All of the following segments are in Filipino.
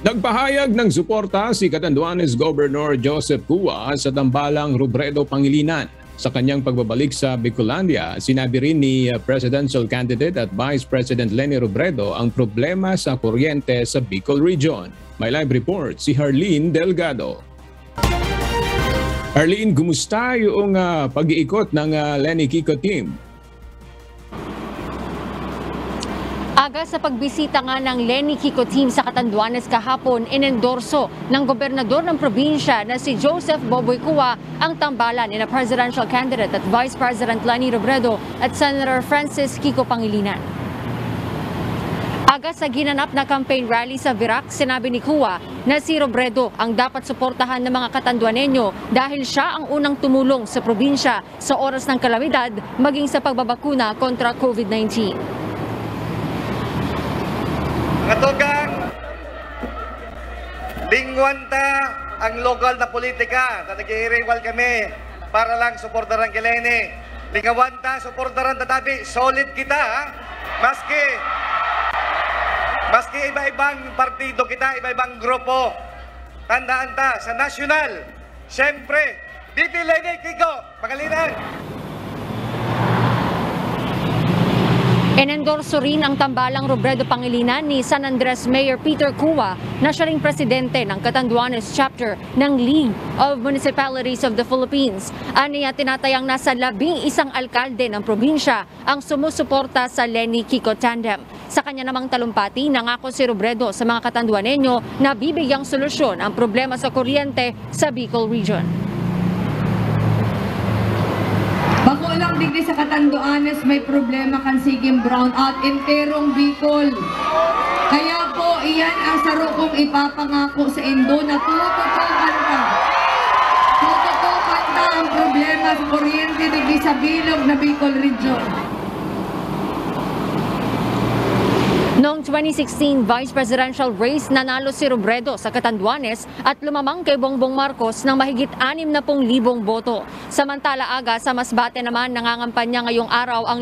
Nagpahayag ng suporta si Catanduanes Governor Joseph Cua sa Tambalang Robredo Pangilinan. Sa kanyang pagbabalik sa Bicolandia, sinabi rin ni presidential candidate at Vice President Leni Robredo ang problema sa kuryente sa Bicol Region. May live report si Harlene Delgado. Harlene, kumusta yung pag-iikot ng Leni Kiko team? Aga sa pagbisita nga ng Leni Kiko team sa Catanduanes kahapon, inendorso ng gobernador ng probinsya na si Joseph Boboy Cua ang tambalan ni presidential candidate at Vice President Leni Robredo at Senator Francis Kiko Pangilinan. Aga sa ginanap na campaign rally sa Virac, sinabi ni Cua na si Robredo ang dapat suportahan ng mga Katanduanenyo dahil siya ang unang tumulong sa probinsya sa oras ng kalamidad maging sa pagbabakuna kontra COVID-19. Katugang, lingwanta ang local na politika na nag-iiriwal kami para lang suportaran kay Leni. Lingawanta, suportaran tatabi, solid kita ha? Maski iba-ibang partido kita, iba-ibang grupo, tandaan ta, sa national, siyempre, BP Leni Kiko Pangilinan. Inendorso rin ang tambalang Robredo Pangilinan ni San Andres Mayor Peter Cua na siya ring presidente ng Catanduanes Chapter ng League of Municipalities of the Philippines. Aniya tinatayang nasa 11 alkalde ng probinsya ang sumusuporta sa Leni Kiko tandem. Sa kanya namang talumpati, nangako si Robredo sa mga Katanduanenyo na bibigyang solusyon ang problema sa kuryente sa Bicol Region. Bakulang digdi sa Catanduanes, may problema kan sigim brownout enterong Bicol. Kaya po, iyan ang sarukong ipapangako sa Indo na tututukan ka. Tututukan ka ang problema sa kuryente digdi sa bilog na Bicol Region. Noong 2016 Vice Presidential Race, nanalo si Robredo sa Catanduanes at lumamang kay Bongbong Marcos ng mahigit 60,000 boto. Samantala aga sa Masbate naman, nangangampanya ngayong araw ang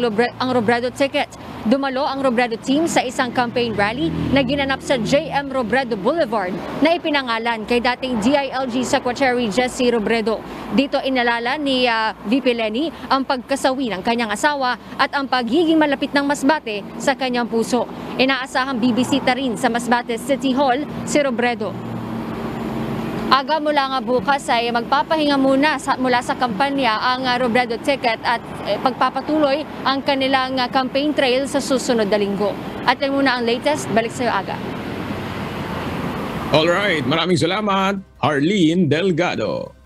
Robredo ticket. Dumalo ang Robredo team sa isang campaign rally na ginanap sa JM Robredo Boulevard na ipinangalan kay dating DILG Secretary Jesse Robredo. Dito inalala ni VP Leni ang pagkasawi ng kanyang asawa at ang pagiging malapit ng Masbate sa kanyang puso. Inaasahang bibisita rin sa Masbate City Hall si Robredo. Aga mula nga bukas ay magpapahinga muna mula sa kampanya ang Robredo ticket at pagpapatuloy ang kanilang campaign trail sa susunod na linggo. At yan muna ang latest. Balik sa'yo, Aga. Alright, maraming salamat, Harlene Delgado.